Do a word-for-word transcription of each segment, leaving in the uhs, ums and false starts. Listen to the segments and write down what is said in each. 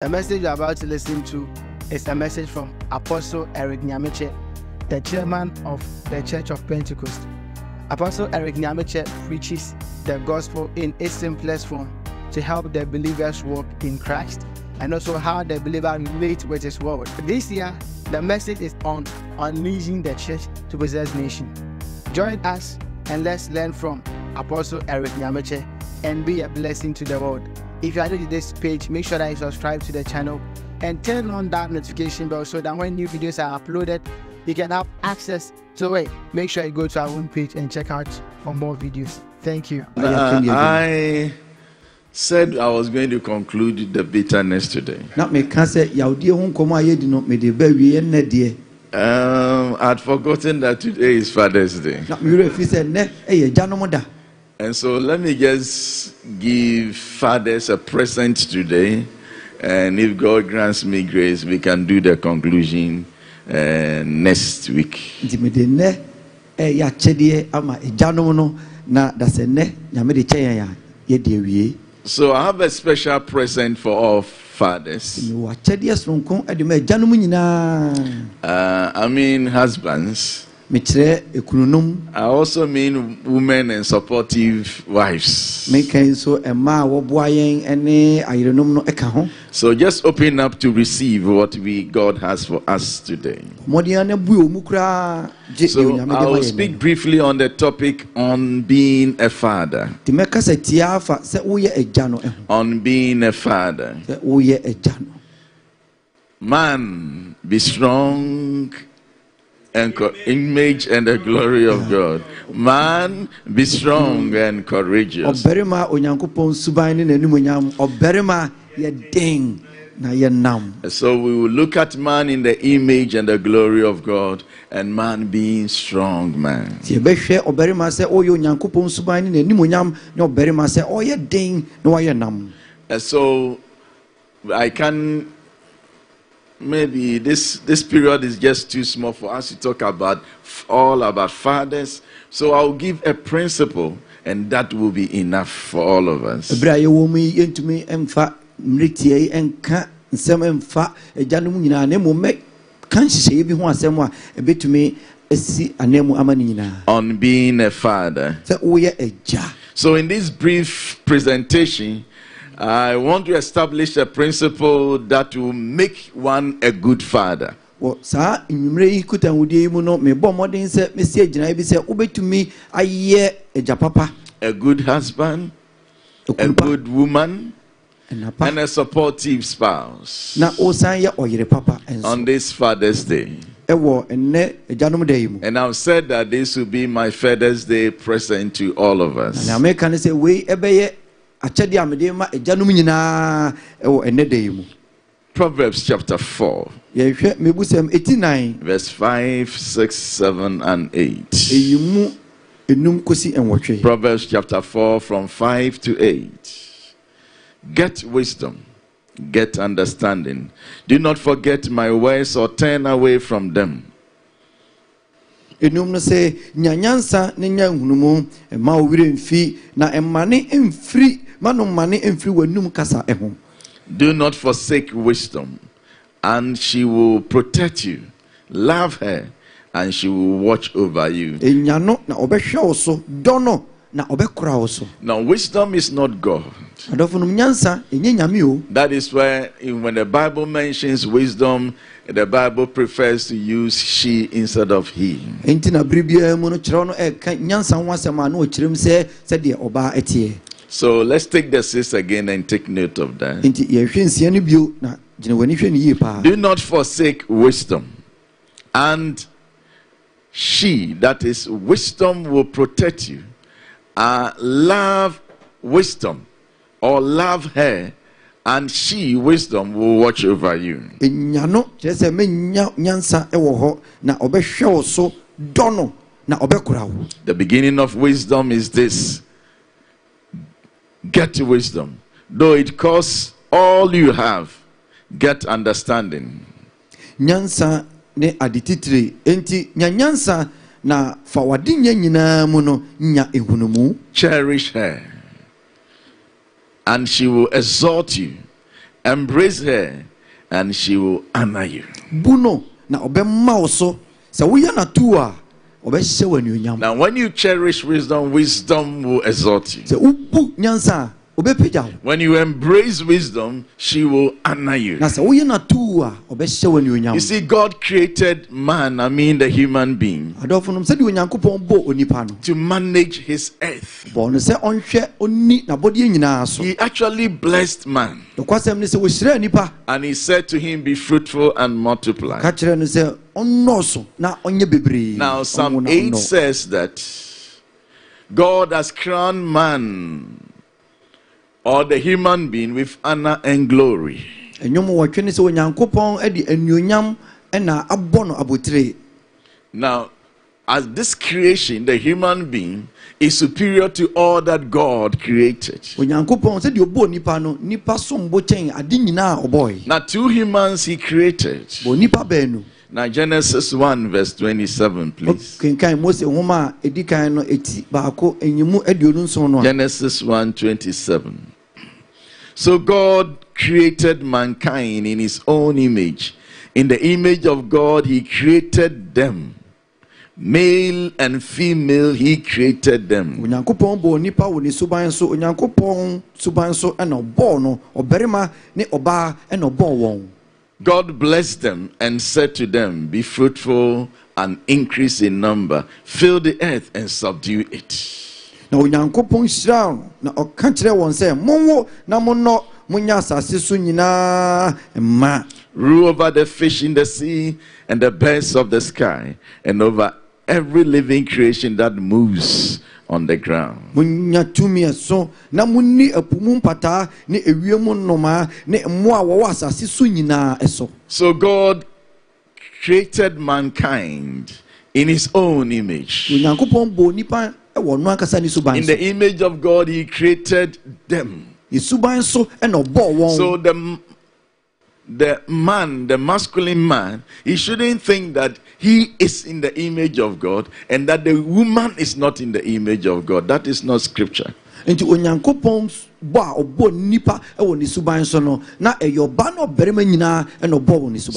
The message you're about to listen to is a message from Apostle Eric Nyamekye, the chairman of the Church of Pentecost. Apostle Eric Nyamekye preaches the gospel in its simplest form to help the believers walk in Christ and also how the believer relates with his world. This year, the message is on unleashing the church to possess nation. Join us and let's learn from Apostle Eric Nyamekye and be a blessing to the world. If you are new to this page, make sure that you subscribe to the channel and turn on that notification bell so that when new videos are uploaded, you can have access to it. Make sure you go to our homepage and check out for more videos. Thank you. Uh, I said I was going to conclude the bitterness today. Um, I'd forgotten that today is Father's Day. And so let me just give fathers a present today, and if God grants me grace, we can do the conclusion uh, next week. So I have a special present for all fathers. Uh, I mean husbands. I also mean women and supportive wives. So just open up to receive what we God has for us today. So I will speak briefly on the topic on being a father. On being a father. Man, be strong and image and the glory of God. Man, be strong and courageous. So we will look at man in the image and the glory of God, and man being strong man. And so I can Maybe this this period is just too small for us to talk about all about fathers. So I'll give a principle, and that will be enough for all of us. On being a father. So in this brief presentation, I want to establish a principle that will make one a good father. A good husband, a good woman, and a supportive spouse. On this Father's Day. And I've said that this will be my Father's Day present to all of us. Proverbs chapter four, verse five, six, seven, and eight. Proverbs chapter four, from five to eight. Get wisdom, get understanding. Do not forget my words or turn away from them. Enum say nyanyansa ne nyanhunumu ma owire mfi na emane mfiri manum mane mfiri wanum kasa ehom. Do not forsake wisdom, and she will protect you. Love her, and she will watch over you. Enyano na obehwe oso dono na obekura oso. Now wisdom is not God. That is why when the Bible mentions wisdom, the Bible prefers to use she instead of he. So let's take the six again and take note of that. Do not forsake wisdom, and she, that is wisdom, will protect you. Uh, love wisdom, or love her, and she, wisdom, will watch over you. The beginning of wisdom is this: get wisdom, though it costs all you have. Get understanding. Cherish her, and she will exalt you Embrace her and she will honor you. Buno na obemma oso se wo ya na tuwa obehye wanunyam. Now when you cherish wisdom, wisdom will exalt you. Se ubu nyansa obepeja. When you embrace wisdom, she will honor you. Na se wo ya na tuwa obehye wanunyam. You see, God created man, I mean the human being, adofunom se di onyankopon bo onipa no, to manage his earth. Bo no se onhwe oni na bodie nyina so. He actually blessed man. And he said to him, be fruitful and multiply. Now Psalm eight says that God has crowned man or the human being with honor and glory. Now as this creation, the human being is superior to all that God created. Now two humans he created. Now Genesis one verse twenty-seven, please. Genesis one twenty-seven. So God created mankind in his own image. In the image of God he created them. Male and female he created them. God blessed them and said to them, be fruitful and increase in number, fill the earth and subdue it. Rule over the fish in the sea and the birds of the sky and over every living creation that moves on the ground. So God created mankind in his own image. In the image of God he created them. So the The man, the masculine man, he shouldn't think that he is in the image of God and that the woman is not in the image of God. That is not scripture. So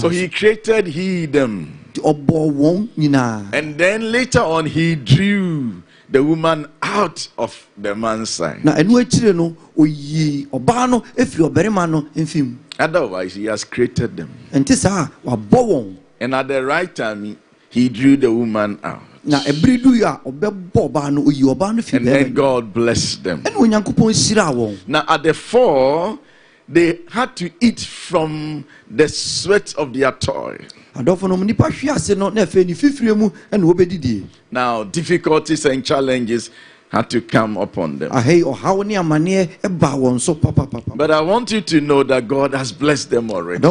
he created he them. And then later on he drew the woman out of the man's side. Otherwise, he has created them. And at the right time, he drew the woman out. And then God blessed them. Now at the fall, they had to eat from the sweat of their toil. Now difficulties and challenges had to come upon them. But I want you to know that God has blessed them already.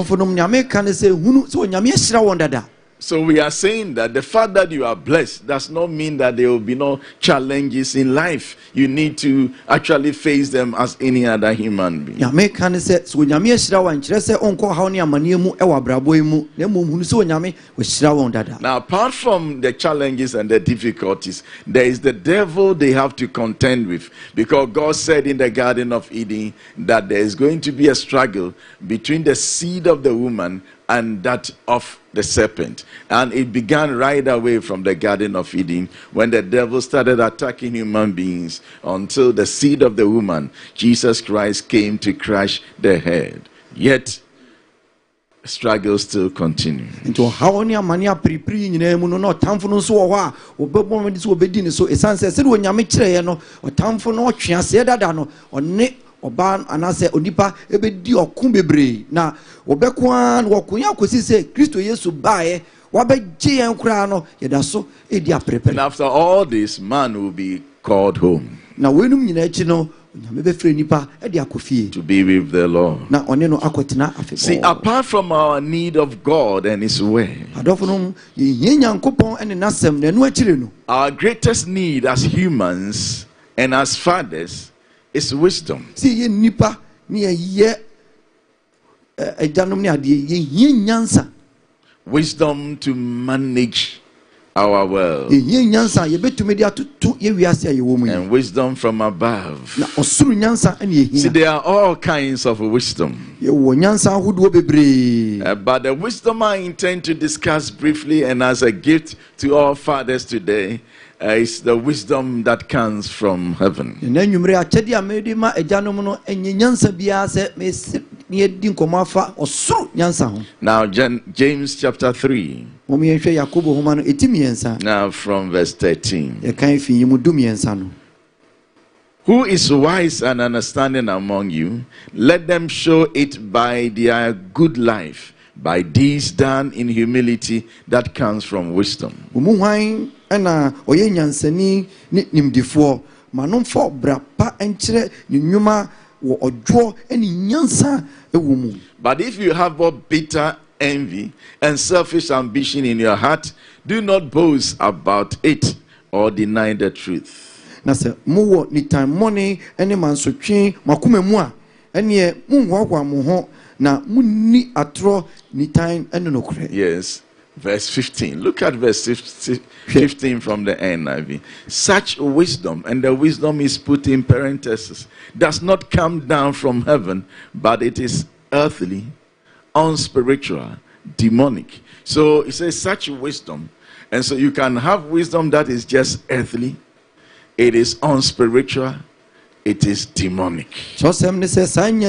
So we are saying that the fact that you are blessed does not mean that there will be no challenges in life. You need to actually face them as any other human being. Now, apart from the challenges and the difficulties, there is the devil they have to contend with. Because God said in the Garden of Eden that there is going to be a struggle between the seed of the woman and that of the serpent. And it began right away from the Garden of Eden when the devil started attacking human beings until the seed of the woman, Jesus Christ, came to crush the head. Yet, struggle still continues. Oban anase onipa ebedi okun bebre na obekwan wokun akosi se Kristo Yesu bae wabegye yen kra no yedaso edi aprepere. And after all this, man will be called home. Na wenum nyina echi no nyame befre nipa edi akofie to be with the Lord. Na one no akotena afebo. See, apart from our need of God and his way, adofunum ye nyankopon ene nasem na no akire no, our greatest need as humans and as fathers, it's wisdom. Wisdom to manage our world, and wisdom from above. See, there are all kinds of wisdom, uh, but the wisdom I intend to discuss briefly and as a gift to all fathers today uh, is the wisdom that comes from heaven. Now, James chapter three. Now, from verse thirteen. Who is wise and understanding among you? Let them show it by their good life, by deeds done in humility that comes from wisdom. But if you have a bitter envy and selfish ambition in your heart, do not boast about it or deny the truth. Yes, verse fifteen. Look at verse fifteen from the N I V. Such wisdom, and the wisdom is put in parentheses, does not come down from heaven, but it is earthly, unspiritual, demonic. So it says such wisdom, and so you can have wisdom that is just earthly, it is unspiritual, it is demonic. Now, seventeen.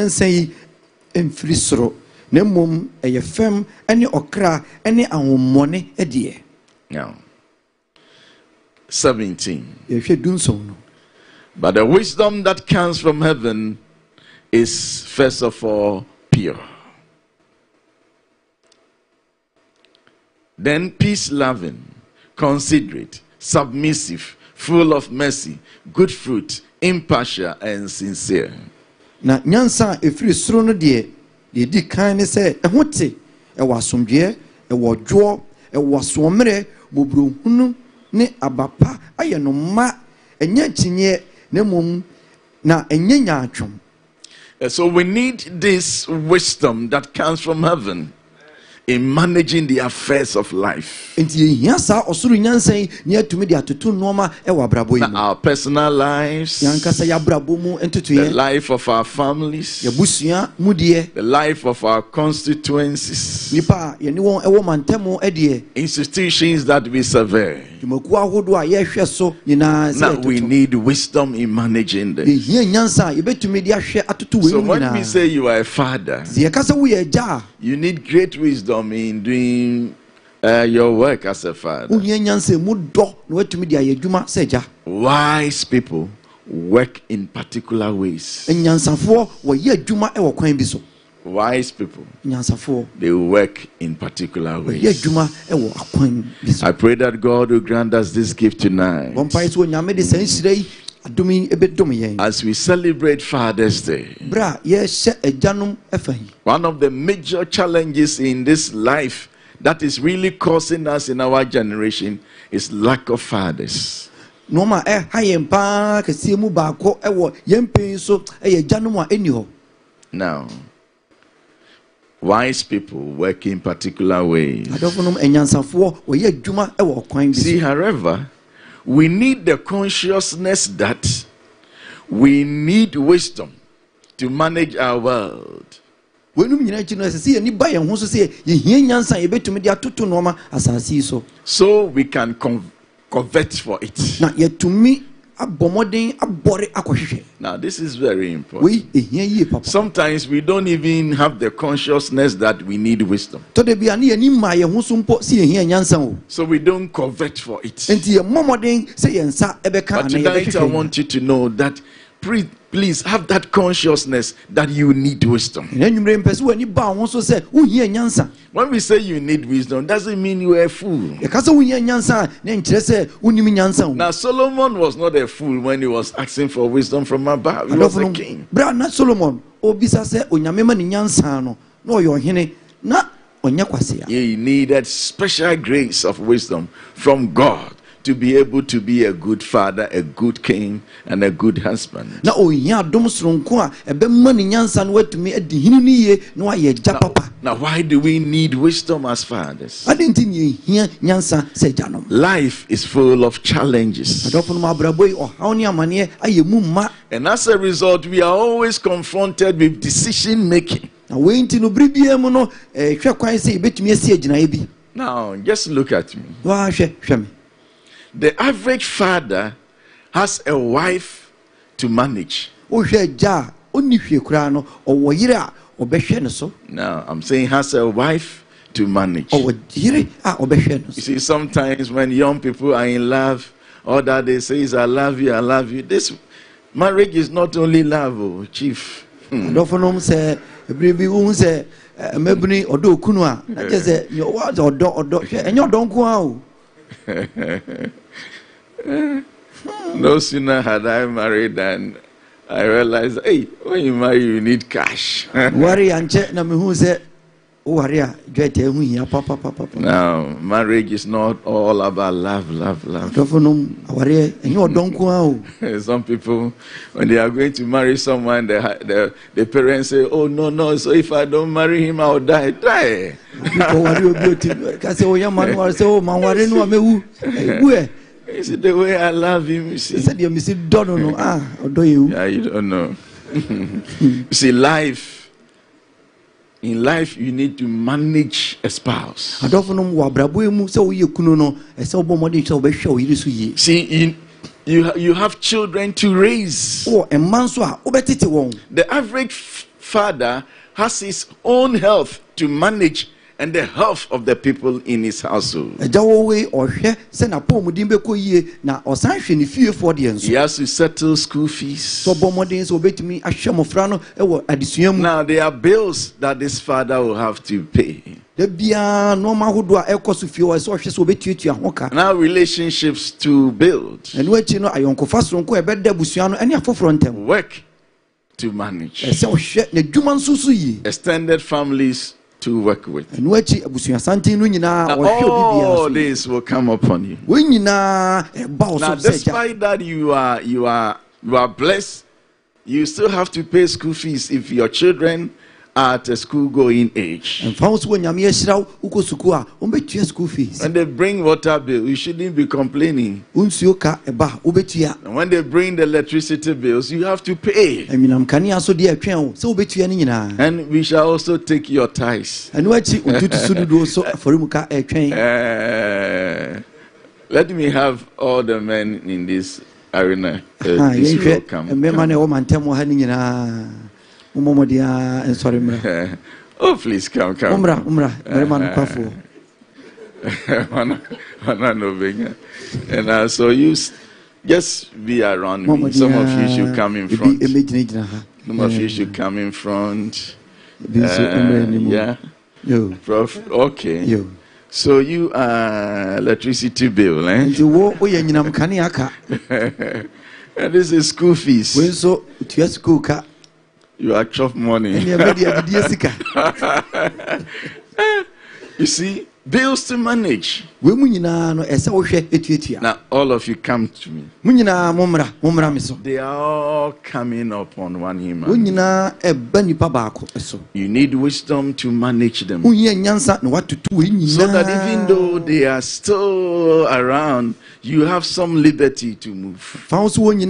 But the wisdom that comes from heaven is first of all pure. Then peace-loving, considerate, submissive, full of mercy, good fruit, impartial and sincere. Na nyansa efiri soro no de de di kan ne se ehote e wasomdie e wodwo e wasomre bobrohunu ne abapa ayenoma enya chinye na mum na enya nyaatwom. So we need this wisdom that comes from heaven in managing the affairs of life. Now, our personal lives, the life of our families, the life of our constituencies, institutions that we survey. Now, we need wisdom in managing this. So when we say you are a father, you need great wisdom in doing uh, your work as a father. Wise people work in particular ways. Wise people, they work in particular ways. I pray that God will grant us this gift tonight. As we celebrate Father's Day, one of the major challenges in this life that is really causing us in our generation is lack of fathers. Now, wise people work in particular ways. See, however, we need the consciousness that we need wisdom to manage our world. So we can covet for it. Now, this is very important. Sometimes we don't even have the consciousness that we need wisdom. So we don't covet for it. But tonight I want you to know that please have that consciousness that you need wisdom. When we say you need wisdom, doesn't mean you are a fool. Now, Solomon was not a fool when he was asking for wisdom from above. He was a king. You needed special grace of wisdom from God to be able to be a good father, a good king, and a good husband. Now, now why do we need wisdom as fathers? Life is full of challenges. And as a result, we are always confronted with decision making. Now, just look at me. The average father has a wife to manage. Now, I'm saying has a wife to manage. You see, sometimes when young people are in love, all that they say is, I love you, I love you. This marriage is not only love, oh, chief. Hmm. No sooner had I married than I realized, hey, when you marry, you need cash. Now, marriage is not all about love, love, love. Some people, when they are going to marry someone, the, the, the parents say, oh, no, no, so if I don't marry him, I'll die. Die. You see the way I love him, you see. Yeah, you don't know. You see, life. In life, you need to manage a spouse. See, in, you, you have children to raise. The average father has his own health to manage and the health of the people in his household. He has to settle school fees. Now there are bills that this father will have to pay. Now relationships to build. Work to manage. Extended families to work with. Now, all this will come upon you. Now, despite that you are you are you are blessed, you still have to pay school fees if your children are at a school going age. When they bring water bill, you shouldn't be complaining. And when they bring the electricity bills, you have to pay. And we shall also take your tithes. uh, let me have all the men in this arena. Uh, this will come, come. Oh, please come, come. And uh, so you just be around me. Some of you should come in front. Some of you should come in front. Uh, yeah. Prof, okay. So you are uh, electricity bill, eh? And this is school fees. You are chop money. You see, bills to manage. Now, all of you come to me. They are all coming upon one human. You need wisdom to manage them. So that even though they are still around, you have some liberty to move. Soon,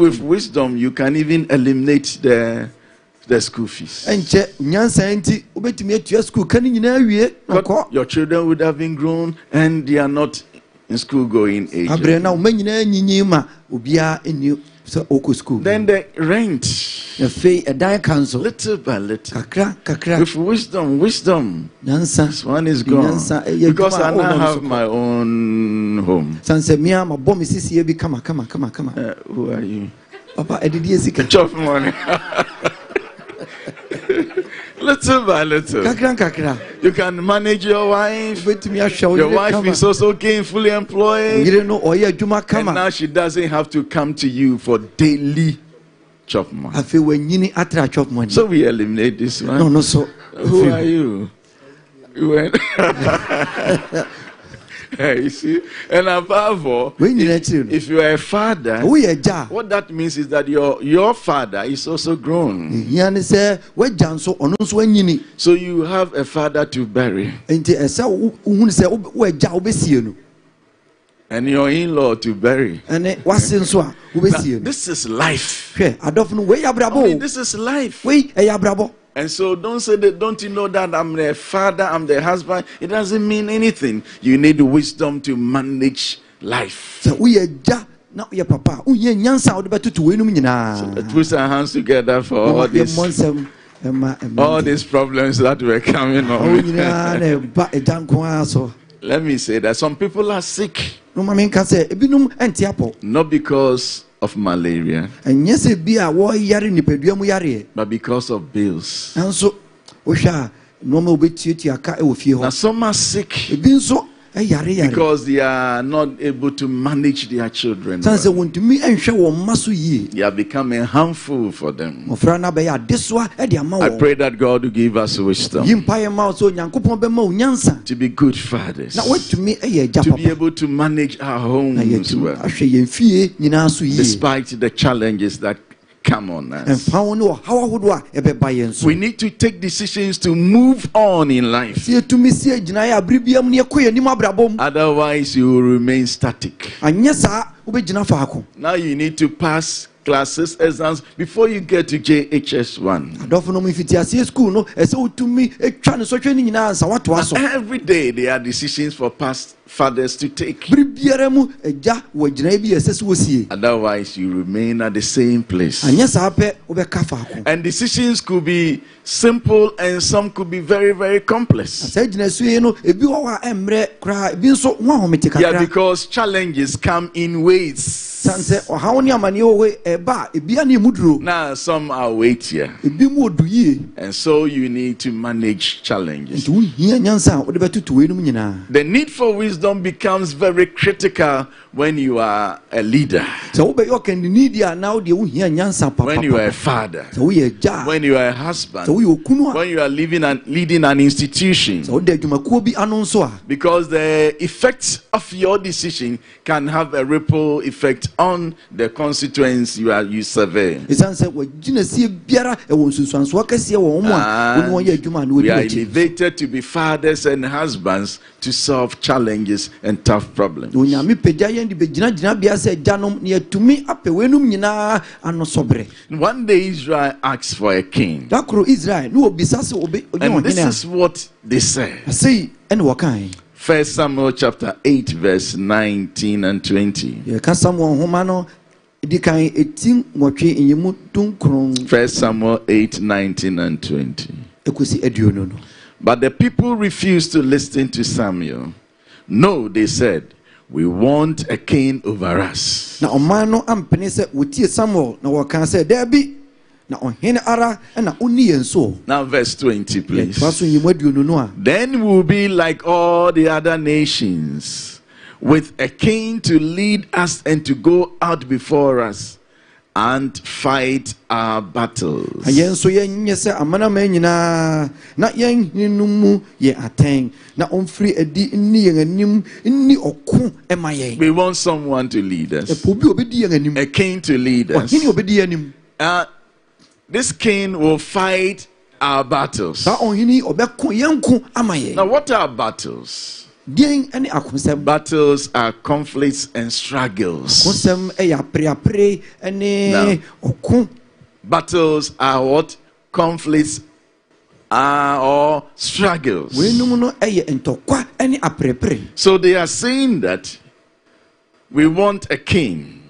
with wisdom, you can even eliminate the the school fees. But your children would have been grown, and they are not in school going age. Then the rent, little by little, with wisdom, wisdom, this one is gone. Because I now have my own home. Uh, who are you? Chop money. Little by little, you can manage your wife. Your wife is also getting fully employed, and now she doesn't have to come to you for daily chop money. So we eliminate this one. No, no, so who are you? You went. You see? And above all, if, if you are a father, what that means is that your, your father is also grown. So you have a father to bury. And your in-law to bury. Now, this is life. I mean, this is life. And so don't say that, don't you know that I'm the father, I'm the husband. It doesn't mean anything. You need wisdom to manage life. So let's put our hands together for all this. All these problems that were coming on. Let me say that some people are sick. Not because of malaria, but because of bills. Now some are sick because they are not able to manage their children well. They are becoming harmful for them. I pray that God will give us wisdom to be good fathers, to be able to manage our homes well, despite the challenges that come on us. We need to take decisions to move on in life. Otherwise, you will remain static. Now you need to pass classes, exams before you get to J H S one. Now, every day there are decisions for past fathers to take. Otherwise, you remain at the same place. And decisions could be simple and some could be very, very complex. Yeah, because challenges come in waves. Now some are weightier, and so you need to manage challenges. The need for wisdom becomes very critical when you are a leader, when you are a father, when you are a husband, when you are living and leading an institution, because the effects of your decision can have a ripple effect on the constituents you are you survey. And we are elevated to be fathers and husbands to solve challenges and tough problems. One day Israel asked for a king. And this is what they say. First Samuel chapter eight, verse nineteen and twenty. First Samuel eight, nineteen and twenty. But the people refused to listen to Samuel. No, they said, we want a king over us. Now verse twenty, please. Then we'll be like all the other nations, with a king to lead us and to go out before us and fight our battles. We want someone to lead us, a king to lead us. Uh, This king will fight our battles. Now, what are battles? Battles are conflicts and struggles. Now, battles are what? Conflicts are or struggles. So they are saying that we want a king,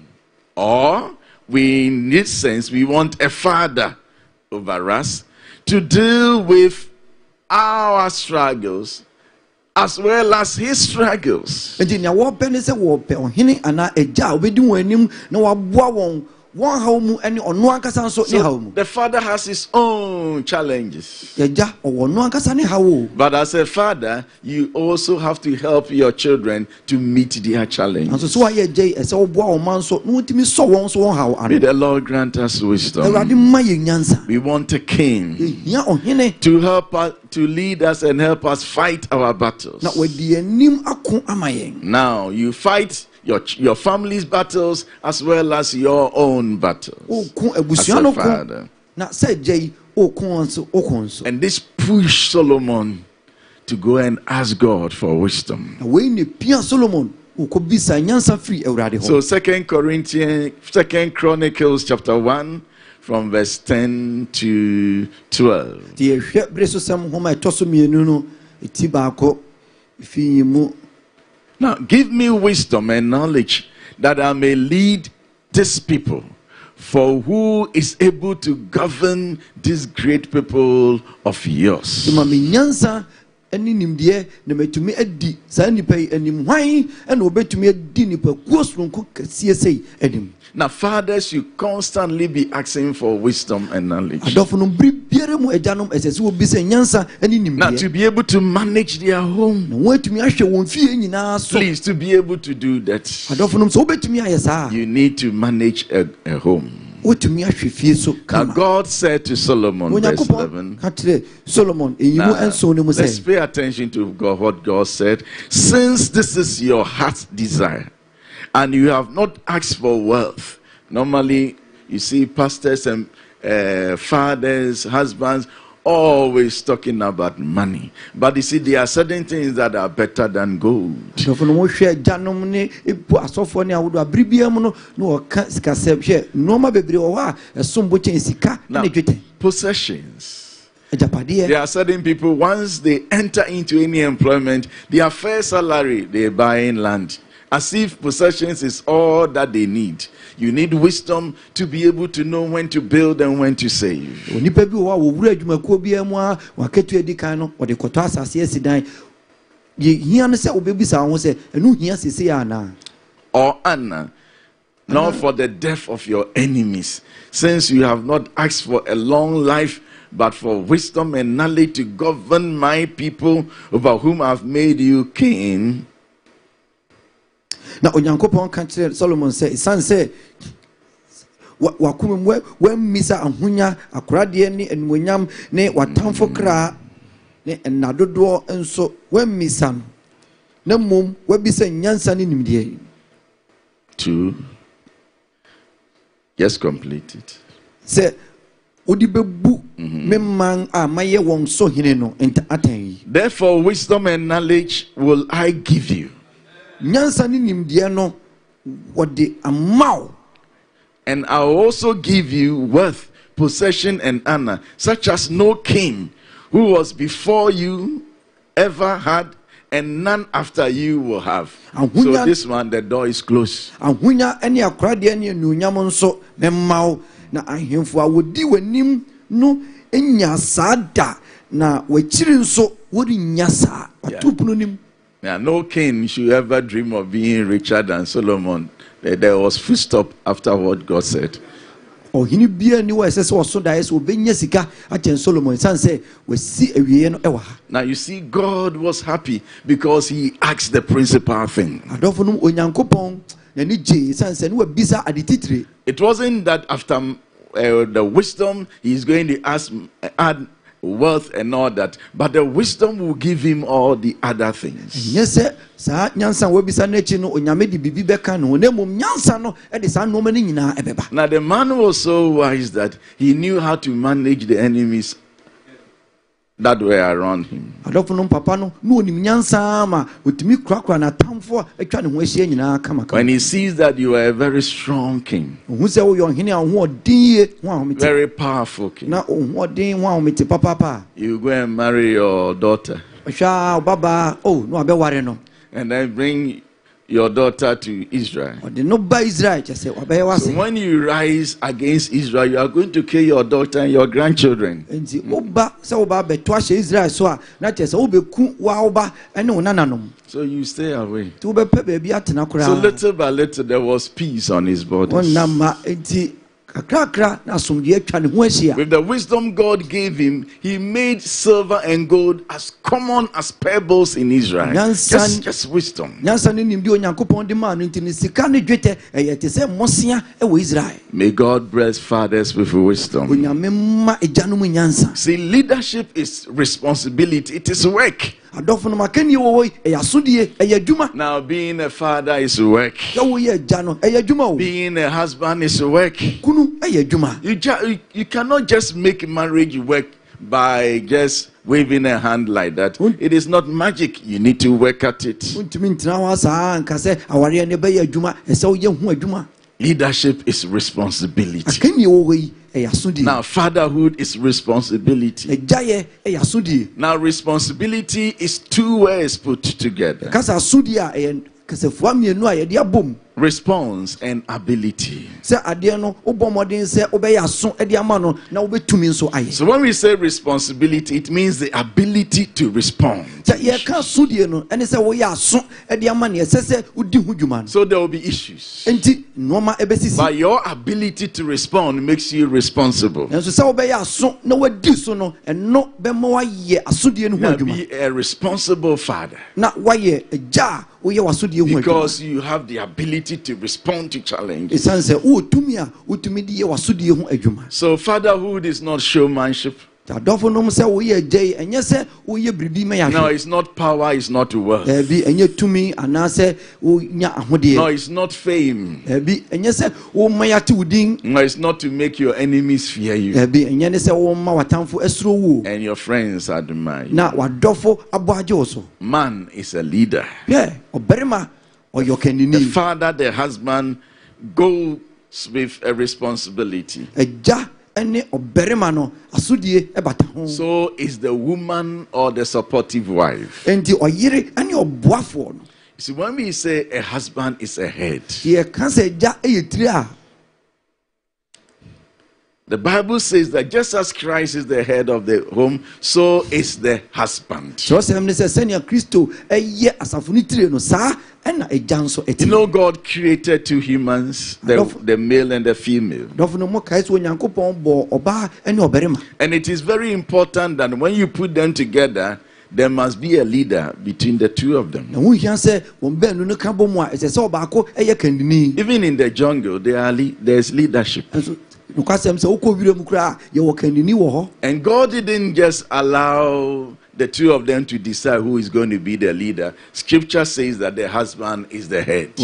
or we, in this sense, we want a father over us to deal with our struggles as well as his struggles. So the father has his own challenges. But as a father, you also have to help your children to meet their challenges. May the Lord grant us wisdom. We want a king to help us, to lead us and help us fight our battles. Now you fight Your, your family's battles as well as your own battles as a father. And this pushed Solomon to go and ask God for wisdom. So Second Corinthians, Second Chronicles chapter one from verse ten to twelve. Now, give me wisdom and knowledge that I may lead this people, for who is able to govern this great people of yours? Now, fathers, you constantly be asking for wisdom and knowledge. Now, to be able to manage their home, please, to be able to do that, you need to manage a, a home. Now God said to Solomon, verse eleven, now, let's pay attention to God, what God said. Since this is your heart's desire, and you have not asked for wealth. Normally, you see pastors and uh, fathers, husbands, always talking about money. But you see, there are certain things that are better than gold. Now, possessions. There are certain people, once they enter into any employment, their first salary, they're buying land. As if possessions is all that they need. You need wisdom to be able to know when to build and when to save. Or Anna, not for the death of your enemies, since you have not asked for a long life, but for wisdom and knowledge to govern my people, over whom I have made you king. Now, Onyankopon can tell Solomon say, son say, Wakum, when Misa and Hunya, a Cradiani and Winyam, ne Watam for Cra, ne and Nadodo, and so when Missan, no mum, where be saying Yansan in India. Two. Yes, completed. Say, Udibu, Memang, a Maya won so hineno, and attain. Therefore, wisdom and knowledge will I give you. And I will also give you wealth, possession, and honor, such as no king who was before you ever had, and none after you will have. So this one, the door is closed. Yeah. Now, no king should ever dream of being richer than Solomon. There was full stop after what God said. Now, you see, God was happy because he asked the principal thing. It wasn't that after uh, the wisdom, he's going to ask, add wealth and all that, but the wisdom will give him all the other things. Yes, sir. Now the man was so wise that he knew how to manage the enemies that were around him. When he sees that you are a very strong king, very powerful king, you go and marry your daughter, and then bring your daughter to Israel. So when you rise against Israel, you are going to kill your daughter and your grandchildren. Mm. So you stay away. So little by little, there was peace on his borders. With the wisdom God gave him, he made silver and gold as common as pebbles in Israel. Just, just wisdom. May God bless fathers with wisdom. See, leadership is responsibility, it is work. Now, being a father is work. Being a husband is work. You, ju you cannot just make marriage work by just waving a hand like that. It is not magic. You need to work at it. Leadership is responsibility. Now, fatherhood is responsibility. Now, responsibility is two words put together. Response and ability. So when we say responsibility, it means the ability to respond. So there will be issues. But your ability to respond makes you responsible. Now be a responsible father. Because you have the ability to respond to challenges. So fatherhood is not showmanship. No, it's not power, it's not wealth. No, it's not fame. No, it's not to make your enemies fear you. And your friends admire you. Man is a leader. Yeah. The father, the husband goes with a responsibility. So is the woman or the supportive wife. You see, when we say a husband is a head, the Bible says that just as Christ is the head of the home, so is the husband. You know, God created two humans, the, the male and the female. And it is very important that when you put them together, there must be a leader between the two of them. Even in the jungle, there are le- there's leadership. And God didn't just allow the two of them to decide who is going to be the leader. Scripture says that the husband is the head.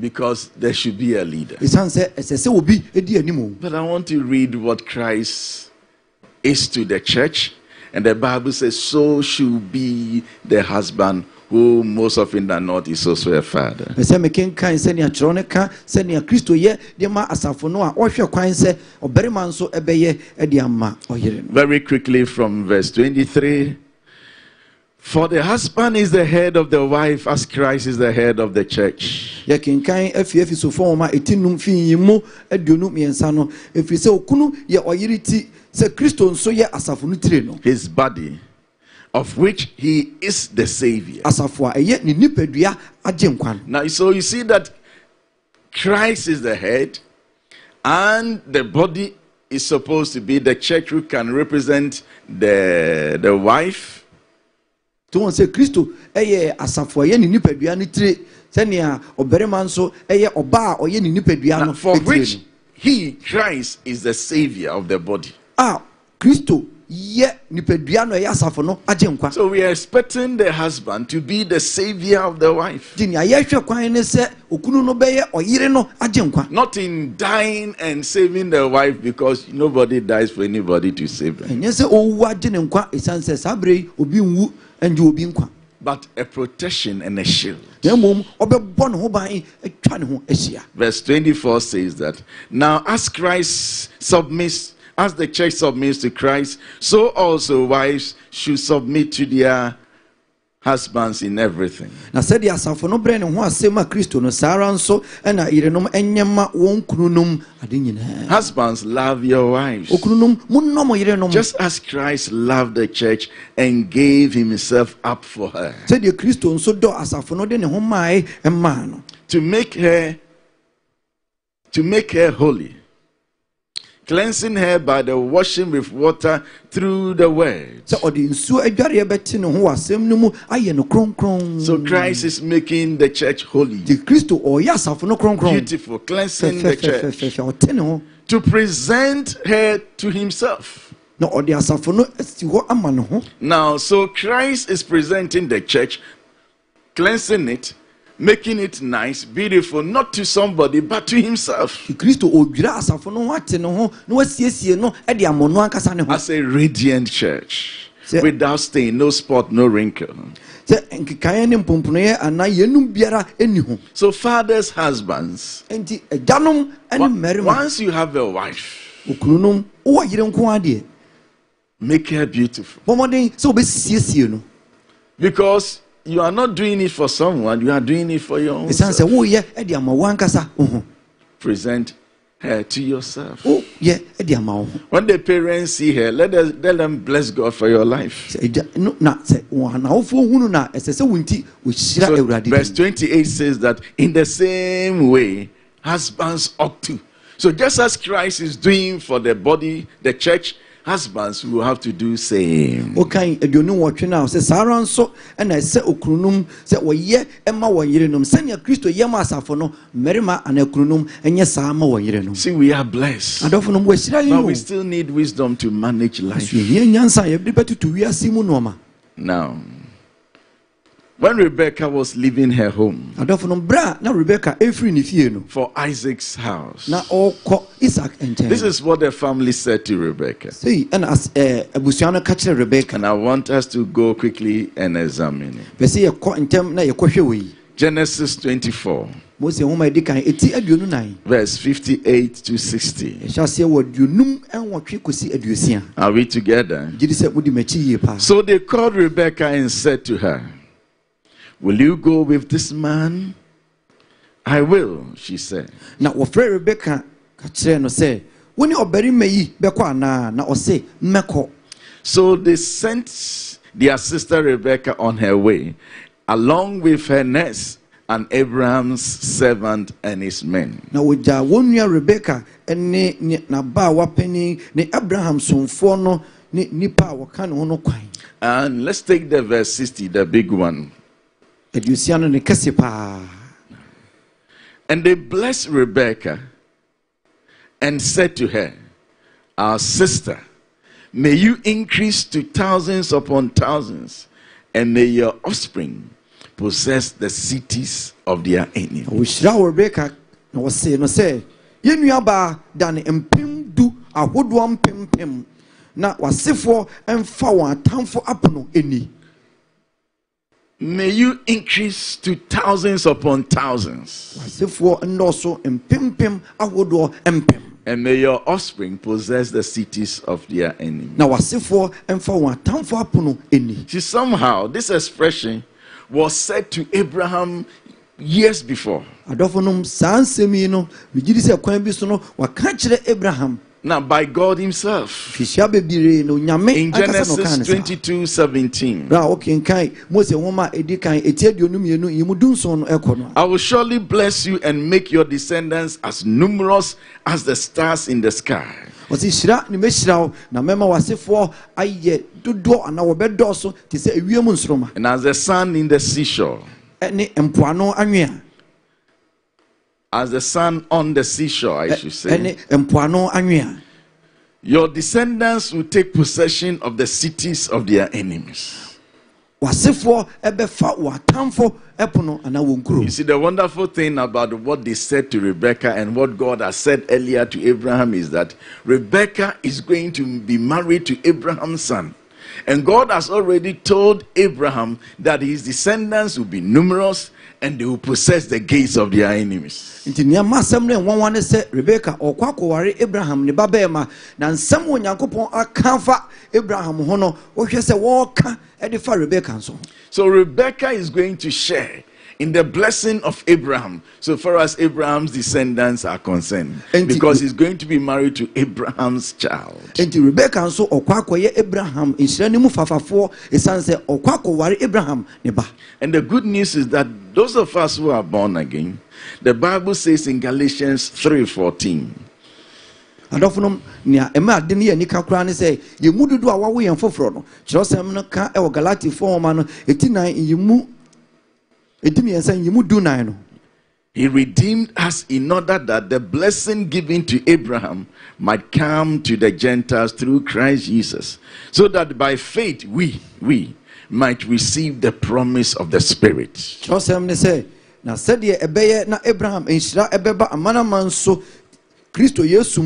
Because there should be a leader. But I want to read what Christ is to the church. And the Bible says, so should be the husband, who most often than not is also a father. Very quickly from verse twenty-three. For the husband is the head of the wife, as Christ is the head of the church. His body, of which he is the Savior. Now, so you see that Christ is the head, and the body is supposed to be the church, who can represent the, the wife. Now, for which he, Christ, is the Savior of the body. Ah, Christo. So we are expecting the husband to be the savior of the wife. Not in dying and saving the wife, because nobody dies for anybody to save them. But a protection and a shield. Verse twenty-four says that, now as Christ submits, as the church submits to Christ, so also wives should submit to their husbands in everything. Husbands, love your wives. Just as Christ loved the church and gave himself up for her, to make her to make her holy, cleansing her by the washing with water through the word. So Christ is making the church holy, beautiful, cleansing the church, to present her to himself. Now, so Christ is presenting the church, cleansing it, making it nice, beautiful, not to somebody but to himself, as a radiant church, without stain, no spot, no wrinkle. So fathers, husbands, once you have a wife, make her beautiful, because you are not doing it for someone, you are doing it for your own self. Present her to yourself. When the parents see her, let them, let them bless God for your life. So verse twenty-eight says that in the same way, husbands ought to. So just as Christ is doing for the body, the church, husbands will have to do same. Okay, you know what you now say, Saran so and I say Okrunum, say we ye Emma one Yerenum, send your Christo Yamasafono, Merima and Okrunum, and yes, Sama one Yerenum. See, we are blessed. But we still need wisdom to manage life. Now, when Rebecca was leaving her home for Isaac's house, this is what the family said to Rebecca. And I want us to go quickly and examine it. Genesis twenty-four, verse fifty-eight to sixty. Are we together? So they called Rebecca and said to her, "Will you go with this man?" "I will," she said. Now, Ofre Rebecca Katreno say, "When you obey me, Bequana, now say, Meko." So they sent their sister Rebecca on her way, along with her nurse and Abraham's servant and his men. Now, with Jawonia Rebecca and Ne Nabawa Penny, Ne Abraham Sunforno, Ne Nipa Wakan Onoquine. And let's take the verse sixty, the big one. And they blessed Rebekah and said to her, "Our sister, may you increase to thousands upon thousands, and may your offspring possess the cities of their enemies." May you increase to thousands upon thousands, and may your offspring possess the cities of their enemies. See, somehow this expression was said to Abraham years before. Now, by God himself. In Genesis twenty-two seventeen. "I will surely bless you and make your descendants as numerous as the stars in the sky." And as the sand in the seashore. As the sun on the seashore, I should say. Your descendants will take possession of the cities of their enemies. You see, the wonderful thing about what they said to Rebecca and what God has said earlier to Abraham is that Rebecca is going to be married to Abraham's son. And God has already told Abraham that his descendants will be numerous and they will possess the gates of their enemies. So Rebecca is going to share in the blessing of Abraham, so far as Abraham's descendants are concerned, because he's going to be married to Abraham's child. And the good news is that those of us who are born again, the Bible says in Galatians three fourteen, He redeemed us in order that the blessing given to Abraham might come to the Gentiles through Christ Jesus, so that by faith we we might receive the promise of the Spirit. So those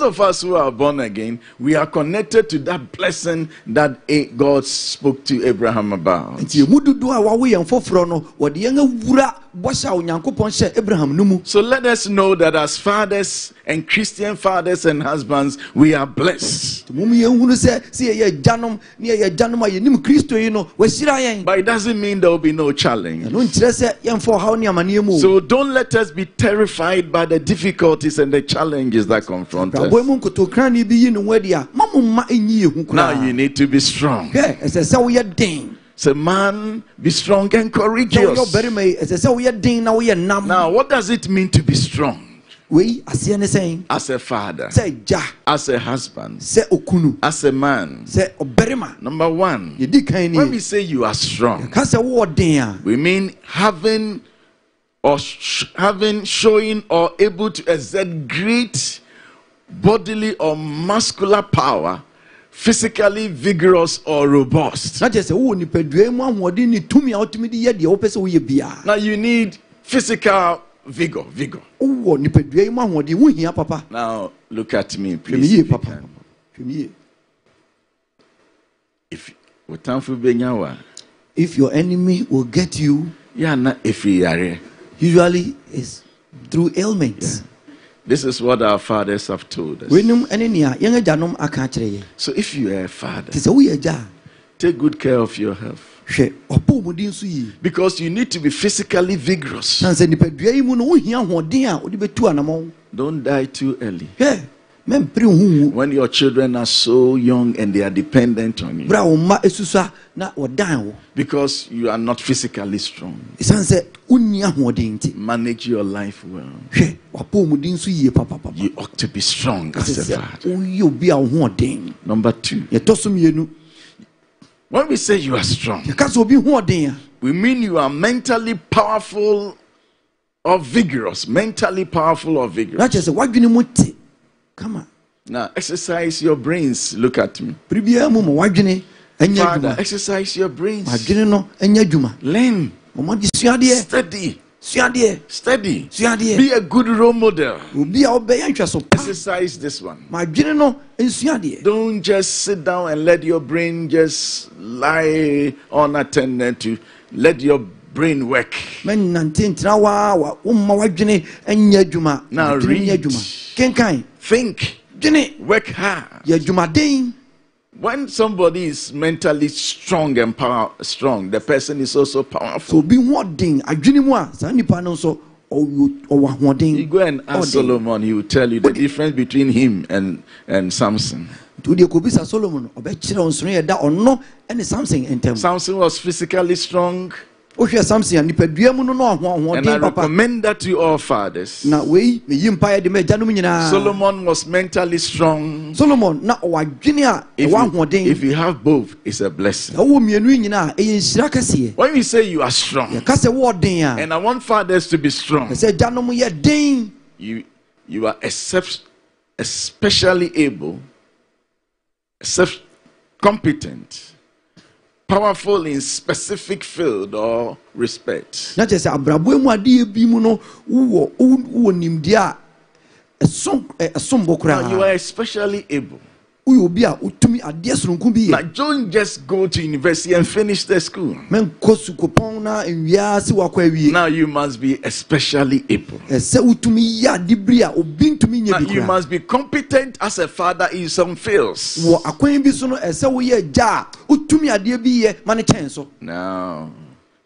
of us who are born again, we are connected to that blessing that God spoke to Abraham about. So let us know that as fathers and Christian fathers and husbands, we are blessed. But it doesn't mean there will be no challenge. So don't let us be terrified by the difficulties and the challenges that confront us. Now you need to be strong. So man, be strong and courageous. Now what does it mean to be strong? As a father, as a husband, as a man. Number one, when we say you are strong, we mean having or sh having, showing or able to exert great bodily or muscular power, physically vigorous or robust. Now you need physical vigor, vigor. Now look at me, please. If if your enemy will get you, usually it's through ailments. Yeah. This is what our fathers have told us. So if you are a father, take good care of your health. Because you need to be physically vigorous. Don't die too early. When your children are so young and they are dependent on you, because you are not physically strong, manage your life well. You ought to be strong as a father. Number two, when we say you are strong, we mean you are mentally powerful or vigorous. Mentally powerful or vigorous. Come on. Now exercise your brains. Look at me. Father, exercise your brains. Learn. Study. Study. Study. Be a good role model. Exercise this one. Don't just sit down and let your brain just lie unattended to. Let your brain work. Now read. Think. Work hard. When somebody is mentally strong and power strong, the person is also powerful. You go and ask Solomon, he will tell you the difference between him and, and Samson. Samson was physically strong. And I recommend that to all fathers. Solomon was mentally strong. Solomon, if, if you have both, it's a blessing. When we say you are strong, and I want fathers to be strong, you, you are except, especially able, except competent, powerful in specific field or respect. Now you are especially able. But don't just go to university and finish the school. Now you must be especially able. Now you must be competent as a father in some fields. Now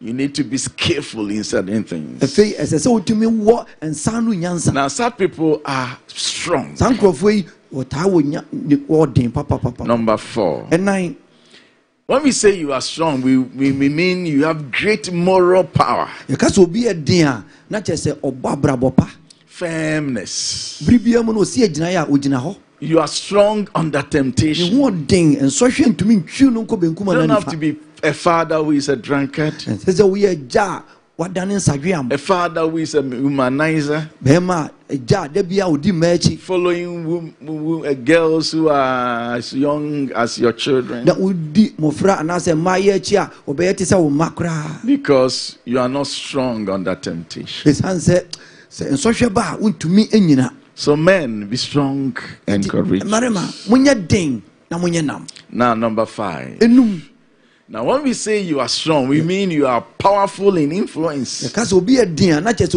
you need to be skillful in certain things. Now such people are strong. Number four. And nine. When we say you are strong, we, we, we mean you have great moral power. Firmness. You are strong under temptation. You don't have to be a father who is a drunkard. A father who is a womanizer, following wom wom uh, girls who are as young as your children, because you are not strong under temptation. So men, be strong and courageous. Now number five. Now, when we say you are strong, we mean you are powerful in influence. Everybody wants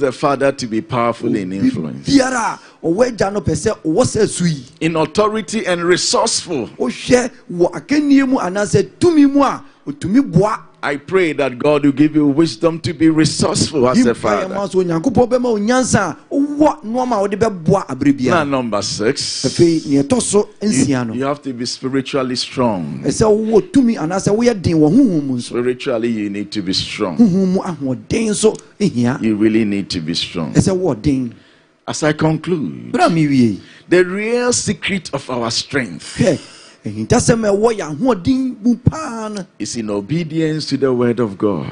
the father to be powerful in influence. In authority and resourceful. I pray that God will give you wisdom to be resourceful as a father. Now, number six. You, you have to be spiritually strong. Spiritually, you need to be strong. You really need to be strong. As I conclude, the real secret of our strength is in obedience to the word of God.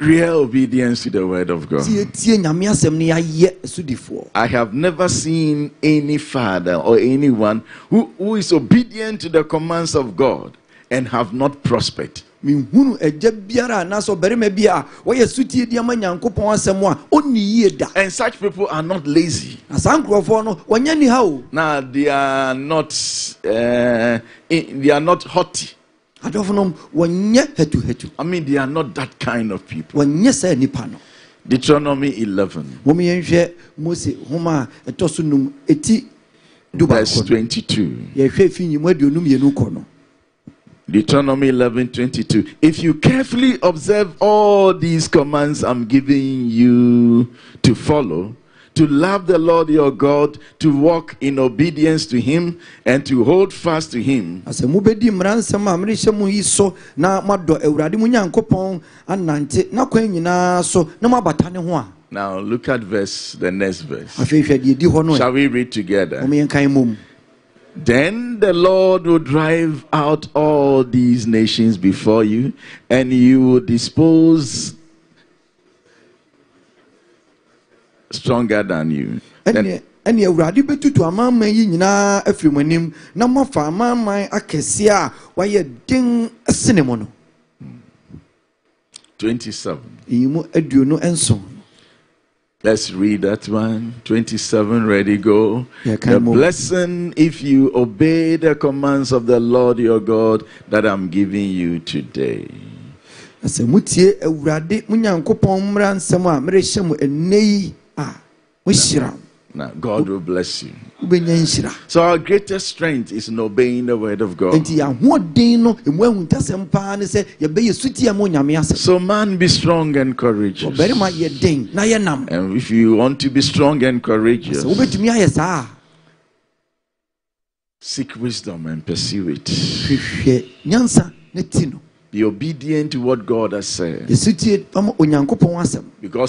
Real obedience to the word of God. I have never seen any father or anyone who, who is obedient to the commands of God and have not prospered. And such people are not lazy. Now they are not uh, they are not haughty. I mean, they are not that kind of people. Deuteronomy eleven. Verse twenty-two. Deuteronomy eleven twenty-two. If you carefully observe all these commands I'm giving you to follow, to love the Lord your God, to walk in obedience to him, and to hold fast to him, now look at verse, the next verse. Shall we read together? Then the Lord will drive out all these nations before you, and you will dispose stronger than you. Then, twenty-seven. Let's read that one. twenty-seven, ready, go. Yeah, the blessing if you obey the commands of the Lord your God that I'm giving you today. Now, now God will bless you. So our greatest strength is in obeying the word of God. So man, be strong and courageous. And if you want to be strong and courageous, seek wisdom and pursue it. Be obedient to what God has said. Because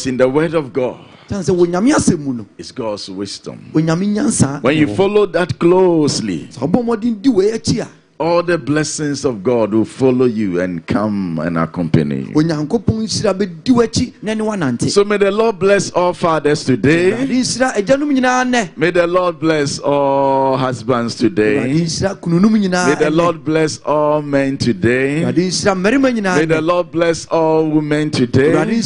in the word of God is God's wisdom. When you follow that closely, all the blessings of God will follow you and come and accompany you. So may the Lord bless all fathers today. May the Lord bless all husbands today. May the Lord bless all men today. May the Lord bless all women today. May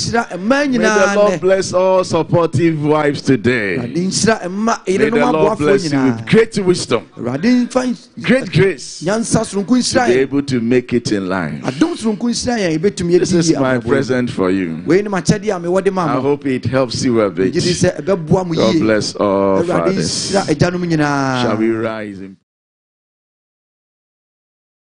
the Lord bless all supportive wives today. May the Lord bless you with great wisdom, great grace, to be able to make it in life. This is my present for you. I hope it helps you a bit. God bless all fathers. Shall we rise in